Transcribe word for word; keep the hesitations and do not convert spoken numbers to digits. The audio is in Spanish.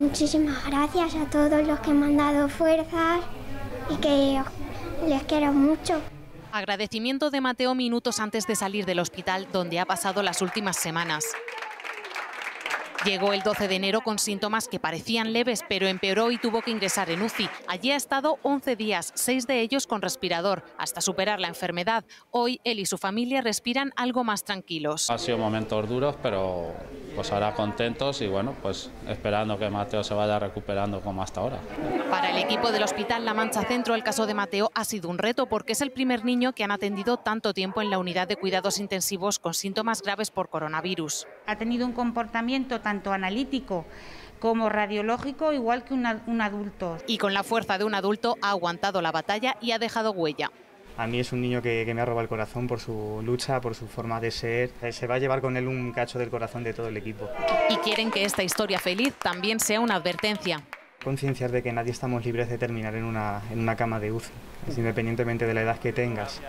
Muchísimas gracias a todos los que me han dado fuerzas y que les quiero mucho. Agradecimiento de Mateo minutos antes de salir del hospital donde ha pasado las últimas semanas. Llegó el doce de enero con síntomas que parecían leves, pero empeoró y tuvo que ingresar en U C I. Allí ha estado once días, seis de ellos con respirador, hasta superar la enfermedad. Hoy él y su familia respiran algo más tranquilos. Ha sido momentos duros, pero pues ahora contentos y bueno, pues esperando que Mateo se vaya recuperando como hasta ahora. Para el equipo del Hospital La Mancha Centro, el caso de Mateo ha sido un reto porque es el primer niño que han atendido tanto tiempo en la unidad de cuidados intensivos con síntomas graves por coronavirus. Ha tenido un comportamiento tan tanto analítico como radiológico, igual que una, un adulto. Y con la fuerza de un adulto ha aguantado la batalla y ha dejado huella. A mí es un niño que, que me ha robado el corazón por su lucha, por su forma de ser. Se va a llevar con él un cacho del corazón de todo el equipo. Y quieren que esta historia feliz también sea una advertencia. Concienciar de que nadie estamos libres de terminar en una, en una cama de U C I, independientemente de la edad que tengas.